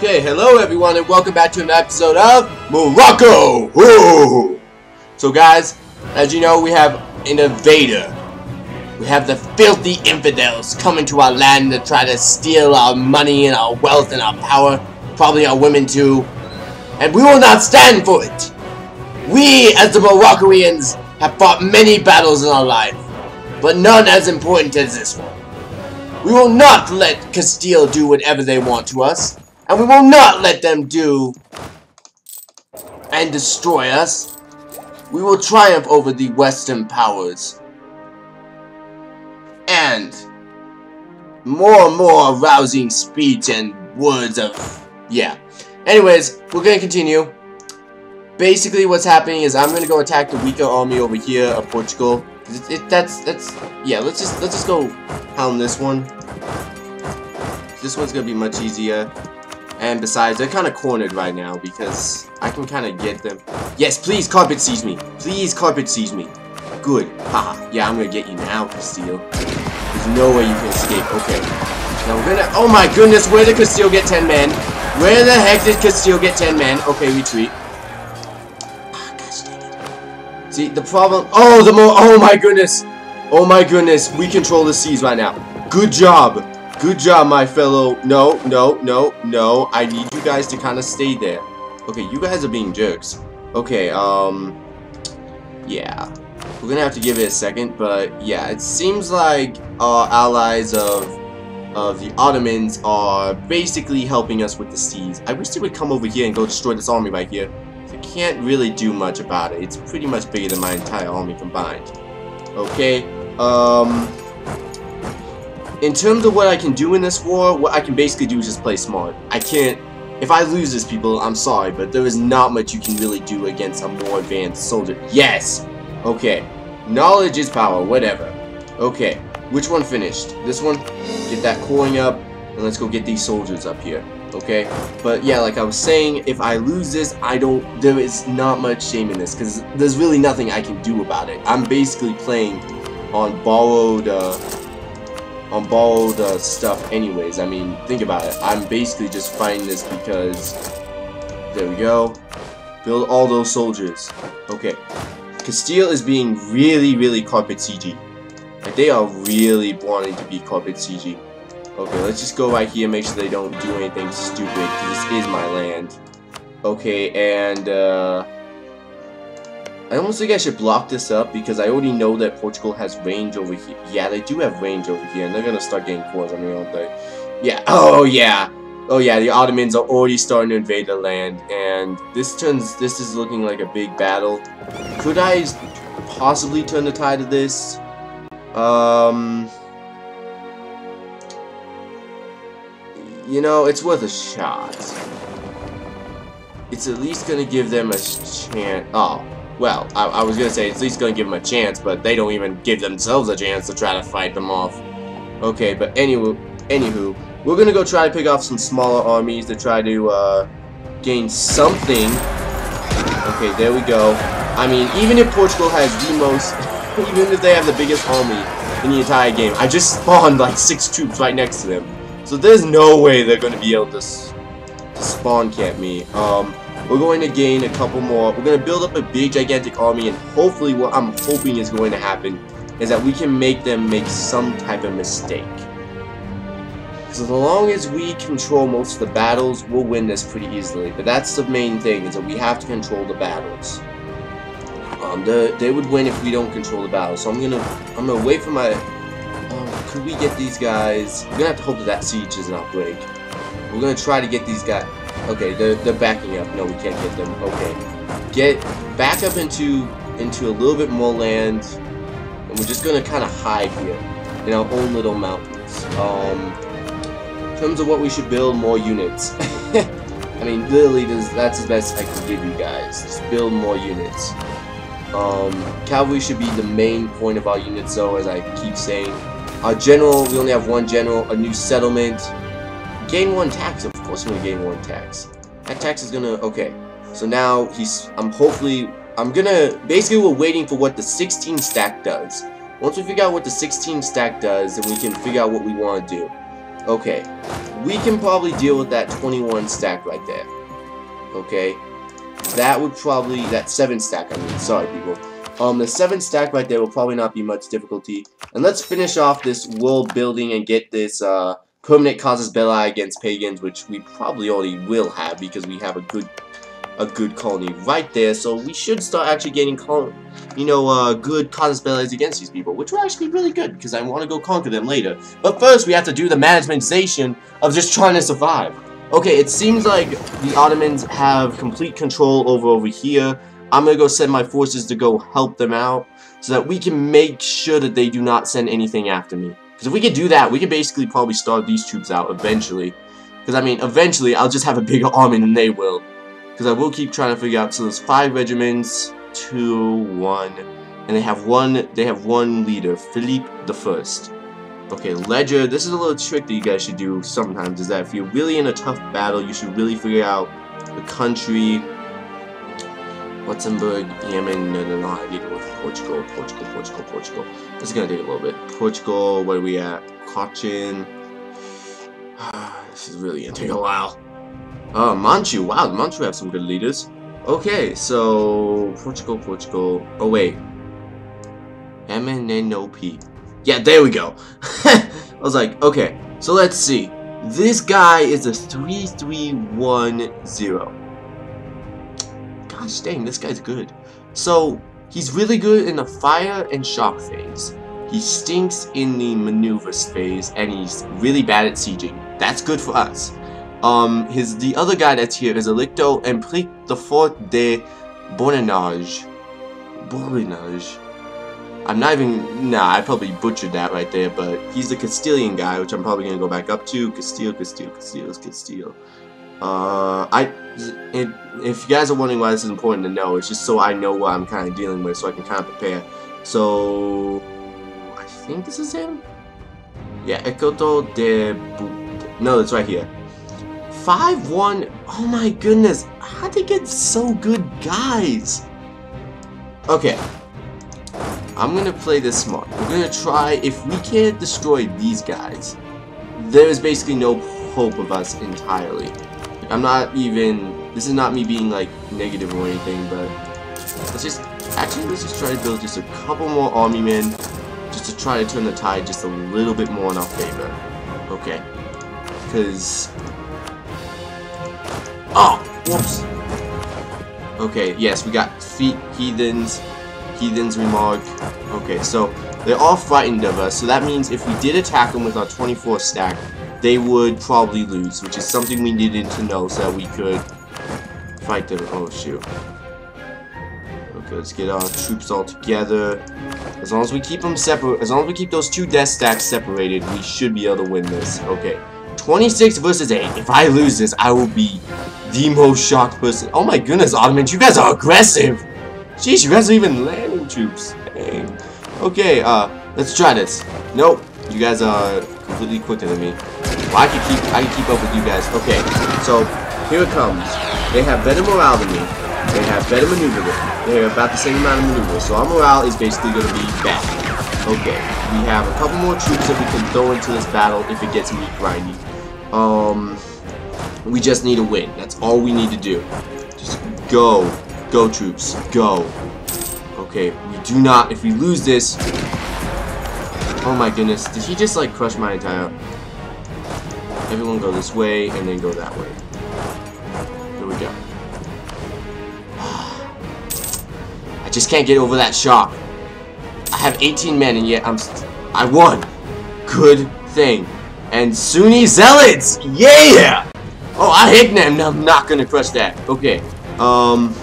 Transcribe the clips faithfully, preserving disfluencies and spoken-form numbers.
Okay, hello everyone and welcome back to another episode of Morocco! Ooh. So guys, as you know, we have an invader. We have the filthy infidels coming to our land to try to steal our money and our wealth and our power. Probably our women too. And we will not stand for it! We, as the Moroccoans, have fought many battles in our life, but none as important as this one. We will not let Castile do whatever they want to us, and we will not let them do and destroy us. We will triumph over the Western powers, and more and more rousing speech and words of, yeah. Anyways, we're gonna continue. Basically, what's happening is I'm gonna go attack the weaker army over here of Portugal. It, it, that's that's yeah. Let's just let's just go pound this one. This one's gonna be much easier. And besides, they're kind of cornered right now because I can kind of get them. Yes, please carpet seize me. Please carpet seize me. Good. Haha. Yeah, I'm gonna get you now, Castile. There's no way you can escape. Okay. Now we're gonna. Oh my goodness, where did Castile get ten men? Where the heck did Castile get ten men? Okay, retreat. Ah, gosh dang it. See the problem. Oh the more. Oh my goodness. Oh my goodness. We control the seas right now. Good job. Good job, my fellow. No, no, no, no. I need you guys to kind of stay there. Okay, you guys are being jerks. Okay, um... yeah. We're gonna have to give it a second, but yeah, it seems like our allies of, of the Ottomans are basically helping us with the seas. I wish they would come over here and go destroy this army right here. They can't really do much about it. It's pretty much bigger than my entire army combined. Okay, um... in terms of what I can do in this war, what I can basically do is just play smart. I can't... If I lose this, people, I'm sorry, but there is not much you can really do against a more advanced soldier. Yes! Okay. Knowledge is power, whatever. Okay. Which one finished? This one? Get that coin up, and let's go get these soldiers up here. Okay? But yeah, like I was saying, if I lose this, I don't... There is not much shame in this, because there's really nothing I can do about it. I'm basically playing on borrowed... Uh, on borrowed uh, stuff anyways. I mean, think about it. I'm basically just fighting this because... There we go. Build all those soldiers. Okay. Castile is being really, really carpet C G. Like, they are really wanting to be carpet C G. Okay, let's just go right here, make sure they don't do anything stupid. This is my land. Okay, and... Uh, I almost think I should block this up because I already know that Portugal has range over here. Yeah, they do have range over here, and they're gonna start getting cores on me, aren't they? Yeah, oh yeah! Oh yeah, the Ottomans are already starting to invade the land, and this turns, this is looking like a big battle. Could I possibly turn the tide of this? Um... You know, it's worth a shot. It's at least gonna give them a chance. Oh. Well, I, I was gonna say, it's at least gonna give them a chance, but they don't even give themselves a chance to try to fight them off. Okay, but anywho, anywho, we're gonna go try to pick off some smaller armies to try to, uh, gain something. Okay, there we go. I mean, even if Portugal has the most, even if they have the biggest army in the entire game, I just spawned like six troops right next to them. So there's no way they're gonna be able to, s to spawn camp me. Um... We're going to gain a couple more. We're going to build up a big, gigantic army, and hopefully what I'm hoping is going to happen is that we can make them make some type of mistake. Because as long as we control most of the battles, we'll win this pretty easily. But that's the main thing, is that we have to control the battles. Um, the, they would win if we don't control the battles. So I'm going to I'm gonna wait for my... Um, could we get these guys... We're going to have to hope that that siege does not break. We're going to try to get these guys... Okay, they're, they're backing up. No, we can't get them. Okay. Get back up into into a little bit more land. And we're just going to kind of hide here in our own little mountains. Um, in terms of what we should build, more units. I mean, literally, this, that's the best I can give you guys. Just build more units. Um, cavalry should be the main point of our units, though, as I keep saying. Our general, we only have one general. A new settlement. Gain one tax, of course I'm gonna gain one tax. That tax is gonna, okay. So now he's, I'm hopefully, I'm gonna, basically we're waiting for what the sixteen stack does. Once we figure out what the sixteen stack does, then we can figure out what we wanna do. Okay, we can probably deal with that twenty-one stack right there. Okay, that would probably, that seven stack, I mean, sorry people. Um, the seven stack right there will probably not be much difficulty. And let's finish off this world building and get this uh, permanent causes belli against pagans, which we probably already will have because we have a good a good colony right there. So we should start actually getting col you know uh, good causes belli against these people, which will actually be really good because I want to go conquer them later. But first we have to do the managementization of just trying to survive. Okay, it seems like the Ottomans have complete control over over here. I'm going to go send my forces to go help them out so that we can make sure that they do not send anything after me. Because if we could do that, we could basically probably starve these troops out eventually. Because, I mean, eventually I'll just have a bigger army than they will. Because I will keep trying to figure out. So there's five regiments, two, one. And they have one, they have one leader, Philippe the First. Okay, Ledger, this is a little trick that you guys should do sometimes. Is that if you're really in a tough battle, you should really figure out the country. Wattenberg, Yemen, no, no, no, I need to go with Portugal, Portugal, Portugal, Portugal. This is going to take a little bit. Portugal, where are we at? Cochin. This is really going to take a while. Oh, uh, Manchu, wow, Manchu have some good leaders. Okay, so, Portugal, Portugal. Oh, wait. M N N O P. Yeah, there we go. I was like, okay, so let's see. This guy is a three three one zero. Gosh dang, this guy's good. So, he's really good in the fire and shock phase. He stinks in the maneuvers phase, and he's really bad at sieging. That's good for us. Um, his the other guy that's here is Elicto and Plique the Fort de Boninage. Boninage. I'm not even... Nah, I probably butchered that right there, but he's the Castilian guy, which I'm probably going to go back up to. Castile, Castile, Castile, Castile. Uh, I, it, if you guys are wondering why this is important to know, it's just so I know what I'm kind of dealing with, so I can kind of prepare. So, I think this is him? Yeah, Ekoto de Boto. No, it's right here. five one, oh my goodness, how'd they get so good guys? Okay, I'm gonna play this smart. We're gonna try, if we can't destroy these guys, there is basically no hope of us entirely. I'm not even, this is not me being like negative or anything, but let's just, actually let's just try to build just a couple more army men, just to try to turn the tide just a little bit more in our favor. Okay. Because, oh, whoops. Okay, yes, we got feet, heathens, heathens remark. Okay, so they're all frightened of us, so that means if we did attack them with our twenty-four stack, they would probably lose, which is something we needed to know so that we could fight them. Oh, shoot. Okay, let's get our troops all together. As long as we keep them separate, as long as we keep those two death stacks separated, we should be able to win this. Okay, twenty-six versus eight. If I lose this, I will be the most shocked person. Oh my goodness, Ottomans, you guys are aggressive. Jeez, you guys are even landing troops. Dang. Okay, uh, let's try this. Nope, you guys are completely quicker than me. Well, I can keep I can keep up with you guys. Okay, so here it comes. They have better morale than me. They have better maneuver than me. They have about the same amount of maneuver. So our morale is basically going to be bad. Okay, we have a couple more troops that we can throw into this battle if it gets me grindy. Um, we just need a win. That's all we need to do. Just go, go troops, go. Okay, we do not. If we lose this, oh my goodness, did he just like crush my entire? Everyone go this way, and then go that way. Here we go. I just can't get over that shock. I have eighteen men, and yet I'm... St I won! Good thing. And Sunni Zealots! Yeah! Oh, I hit them! I'm not gonna crush that. Okay. Um,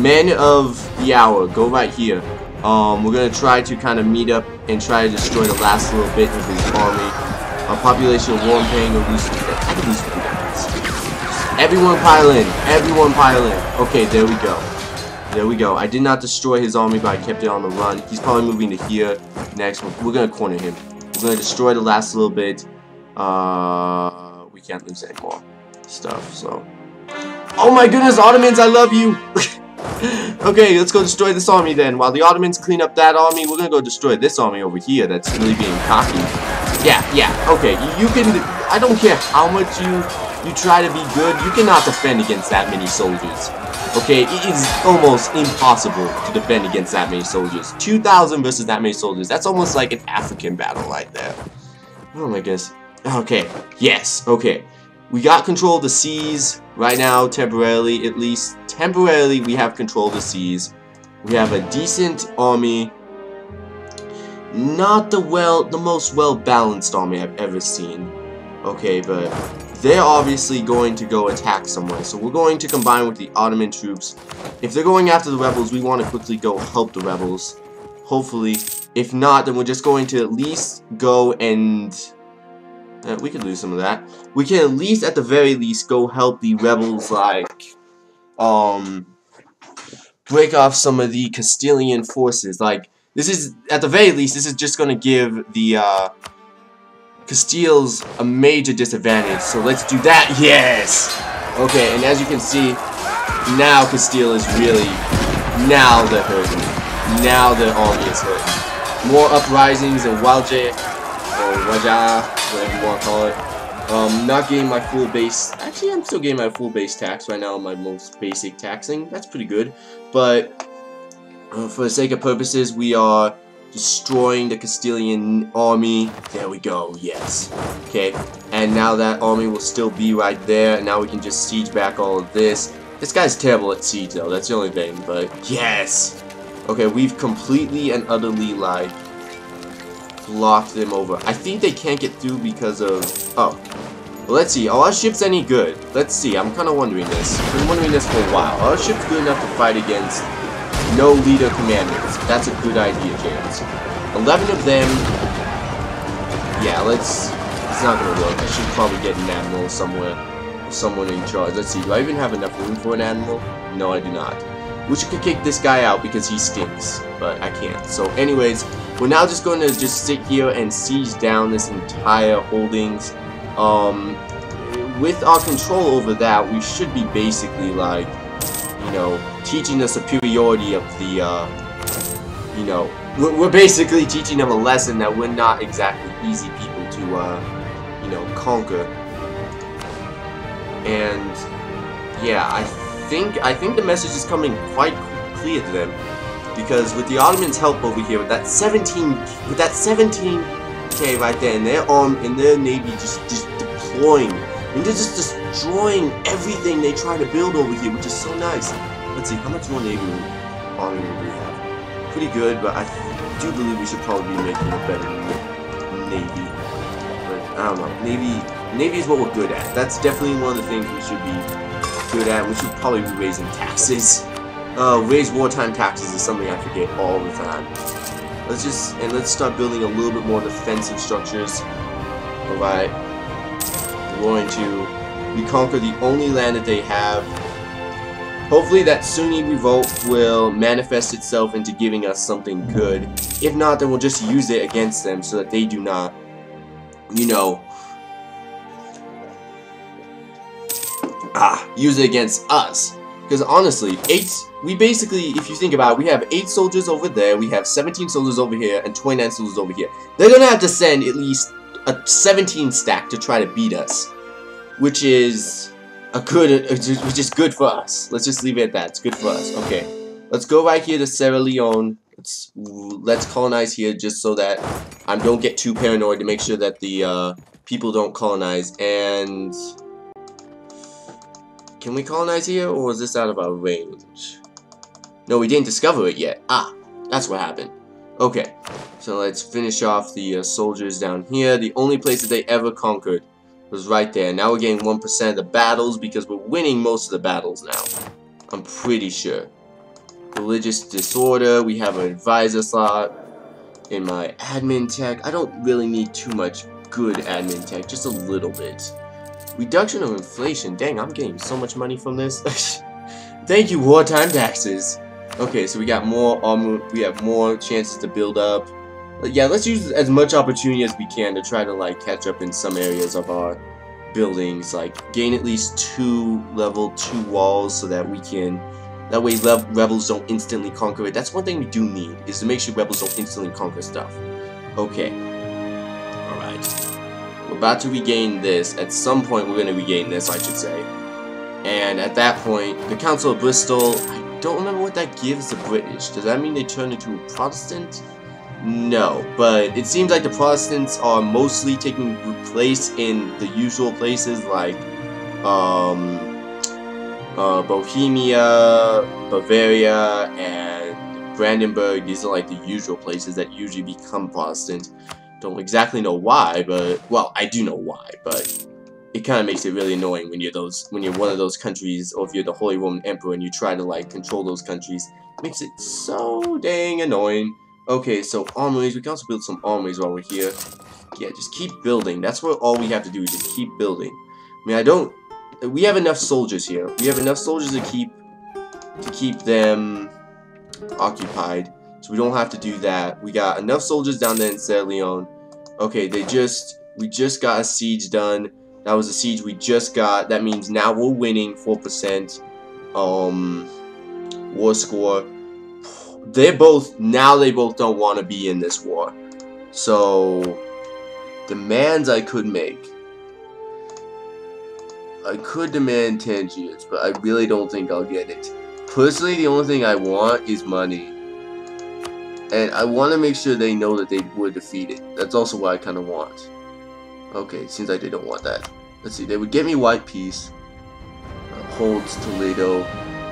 men of the hour, go right here. Um, we're gonna try to kind of meet up and try to destroy the last little bit of his army. A population of one paying or lose. I can lose fifty guys. Everyone pile in. Everyone pile in. Okay, there we go. There we go. I did not destroy his army, but I kept it on the run. He's probably moving to here next. We're going to corner him. We're going to destroy the last little bit. Uh, we can't lose any more stuff, so. Oh my goodness, Ottomans, I love you. Okay, let's go destroy this army then. While the Ottomans clean up that army, we're going to go destroy this army over here that's really being cocky. Yeah, yeah, okay, you can, I don't care how much you, you try to be good, you cannot defend against that many soldiers. Okay, it is almost impossible to defend against that many soldiers. two thousand versus that many soldiers, that's almost like an African battle right there. Oh my goodness. Okay, yes, okay. We got control of the seas right now, temporarily, at least. Temporarily, we have control of the seas. We have a decent army. Not the well, the most well-balanced army I've ever seen. Okay, but they're obviously going to go attack somewhere. So we're going to combine with the Ottoman troops. If they're going after the rebels, we want to quickly go help the rebels. Hopefully. If not, then we're just going to at least go and... Uh, we could lose some of that. We can at least, at the very least, go help the rebels, like... Um... break off some of the Castilian forces, like... This is, at the very least, this is just going to give the, uh, Castiles a major disadvantage. So let's do that. Yes! Okay, and as you can see, now Castile is really, now they're hurting. Now their army is hurting. More uprisings in Waltia, or Waja, whatever you want to call it. Um, not getting my full base, actually I'm still getting my full base tax right now, my most basic taxing. That's pretty good, but... for the sake of purposes, we are destroying the Castilian army. There we go, yes. Okay, and now that army will still be right there, and now we can just siege back all of this. This guy's terrible at siege, though, that's the only thing, but yes! Okay, we've completely and utterly, like, blocked them over. I think they can't get through because of... Oh. Well, let's see, are our ships any good? Let's see, I'm kind of wondering this. I've been wondering this for a while. Are our ships good enough to fight against... no leader commanders. That's a good idea, James. Eleven of them. Yeah, let's... It's not gonna work. I should probably get an admiral somewhere. Someone in charge. Let's see, do I even have enough room for an admiral? No, I do not. Wish I could kick this guy out because he stinks. But I can't. So anyways, we're now just going to just sit here and siege down this entire holdings. Um, with our control over that, we should be basically like... you know, teaching the superiority of the, uh, you know, we're, we're basically teaching them a lesson that we're not exactly easy people to, uh, you know, conquer. And, yeah, I think, I think the message is coming quite clear to them, because with the Ottomans' help over here, with that seventeen, with that seventeen K right there, and their arm, and their navy just, just deploying, and they're just destroying everything they try to build over here, which is so nice. Let's see, how much more navy army do we have? Pretty good, but I do believe we should probably be making a better navy. But I don't know, navy, navy is what we're good at. That's definitely one of the things we should be good at. We should probably be raising taxes. Uh, raise wartime taxes is something I forget all the time. Let's just, and let's start building a little bit more defensive structures. Alright. Going to reconquer the only land that they have. Hopefully that Sunni revolt will manifest itself into giving us something good. If not, then we'll just use it against them so that they do not, you know, ah, use it against us. Because honestly, eight, we basically, if you think about it, we have eight soldiers over there, we have seventeen soldiers over here, and twenty-nine soldiers over here. They're gonna have to send at least a seventeen stack to try to beat us, which is a good, which is good for us. Let's just leave it at that. It's good for us. Okay, let's go right here to Sierra Leone. Let's let's colonize here just so that I don't get too paranoid, to make sure that the uh, people don't colonize. And can we colonize here, or is this out of our range? No, we didn't discover it yet. Ah, that's what happened. Okay, so let's finish off the uh, soldiers down here. The only place that they ever conquered was right there. Now we're getting one percent of the battles because we're winning most of the battles now. I'm pretty sure. Religious disorder. We have an advisor slot in my admin tech. I don't really need too much good admin tech, just a little bit. Reduction of inflation. Dang, I'm getting so much money from this. Thank you, wartime taxes. Okay, so we got more armor, we have more chances to build up. Yeah, let's use as much opportunity as we can to try to, like, catch up in some areas of our buildings. Like, gain at least two level two walls so that we can... that way rebels don't instantly conquer it. That's one thing we do need, is to make sure rebels don't instantly conquer stuff. Okay. Alright. We're about to regain this. At some point, we're going to regain this, I should say. And at that point, the Council of Bristol, I don't remember what that gives the British. Does that mean they turn into a Protestant? No, but it seems like the Protestants are mostly taking place in the usual places like um, uh, Bohemia, Bavaria, and Brandenburg. These are like the usual places that usually become Protestant. Don't exactly know why, but well, I do know why, but it kind of makes it really annoying when you're those when you're one of those countries, or if you're the Holy Roman Emperor and you try to like control those countries. It makes it so dang annoying. Okay, so armories. We can also build some armories while we're here. Yeah, just keep building. That's what all we have to do is just keep building. I mean, I don't. We have enough soldiers here. We have enough soldiers to keep to keep them occupied. So we don't have to do that. We got enough soldiers down there in Sierra Leone. Okay, they just we just got a siege done. That was a siege we just got. That means now we're winning four percent um, war score. They both now they both don't want to be in this war. So demands I could make. I could demand Tangiers, but I really don't think I'll get it. Personally, the only thing I want is money. And I want to make sure they know that they were defeated. That's also what I kind of want. Okay, seems like they don't want that. Let's see, they would get me white peace. Uh, holds Toledo.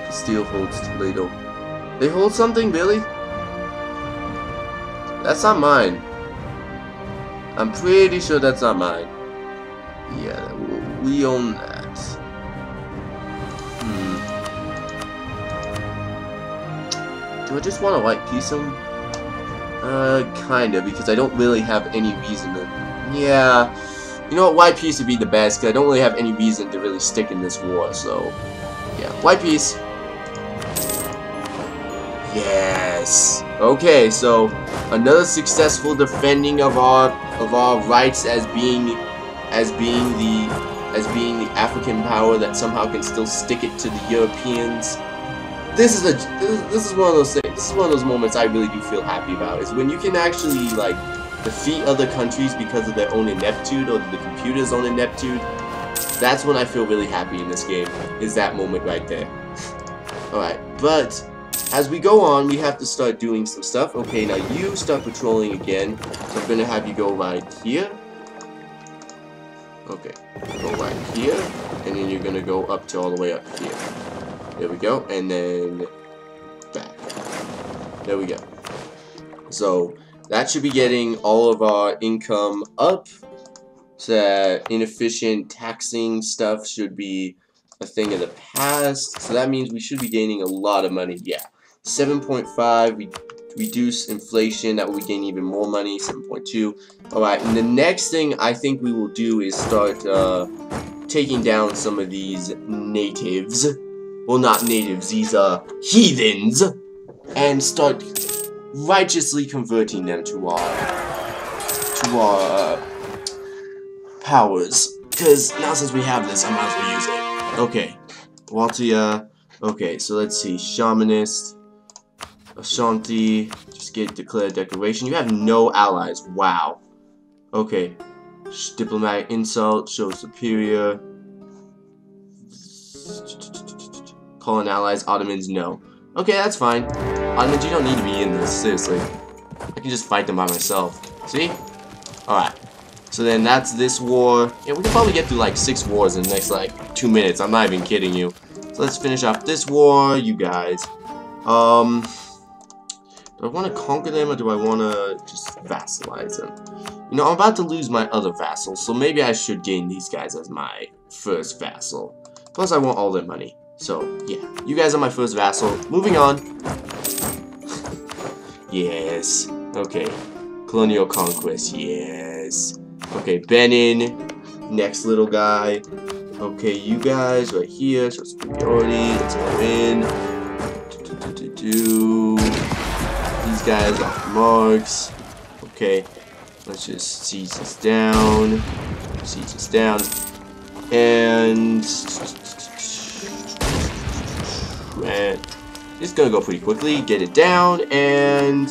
Castile holds Toledo. They hold something, really? That's not mine. I'm pretty sure that's not mine. Yeah, we own that. Hmm. Do I just want to white peace them? Uh, kinda, because I don't really have any reason to... Yeah, you know what, white peace would be the best, because I don't really have any reason to really stick in this war, so... Yeah, white peace. Yes! Okay, so, another successful defending of our, of our rights as being, as being the, as being the African power that somehow can still stick it to the Europeans. This is a this is one of those things. This is one of those moments I really do feel happy about, is when you can actually like defeat other countries because of their own ineptitude or the computer's own ineptitude. That's when I feel really happy in this game. Is that moment right there? All right, but as we go on, we have to start doing some stuff. Okay, now you start patrolling again. So I'm gonna have you go right here. Okay, go right here, and then you're gonna go up to all the way up here. There we go, and then back. There we go. So that should be getting all of our income up. So that inefficient taxing stuff should be a thing of the past. So that means we should be gaining a lot of money. Yeah, seven point five. We reduce inflation. That will be gaining even more money. seven point two. All right. And the next thing I think we will do is start uh, taking down some of these natives. Well, not natives, these are heathens, and start righteously converting them to our, to our uh, powers, because now since we have this, I might as well use it. Okay, Waltia, okay, so let's see, Shamanist, Ashanti, just get declared declaration, you have no allies, wow. Okay, diplomatic insult, show superior. Calling allies, Ottomans, no. Okay, that's fine. Ottomans, you don't need to be in this, seriously. I can just fight them by myself. See? Alright. So then that's this war. Yeah, we can probably get through like six wars in the next like two minutes. I'm not even kidding you. So let's finish off this war, you guys. Um, do I want to conquer them or do I want to just vassalize them? You know, I'm about to lose my other vassal, so maybe I should gain these guys as my first vassal. Plus, I want all their money. So, yeah. You guys are my first vassal. Moving on. Yes. Okay. Colonial conquest. Yes. Okay, Benin. Next little guy. Okay, you guys right here. So superiority. Let's go in. Do-do-do-do-do. These guys are marks. Okay. Let's just siege this down. Siege this down. And... and it's gonna go pretty quickly, get it down, and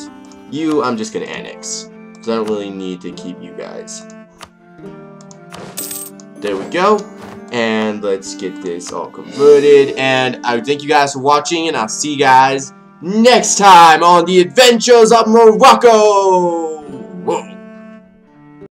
you, I'm just gonna annex. So I don't really need to keep you guys. There we go. And let's get this all converted. And I thank you guys for watching, and I'll see you guys next time on the Adventures of Morocco. Whoa.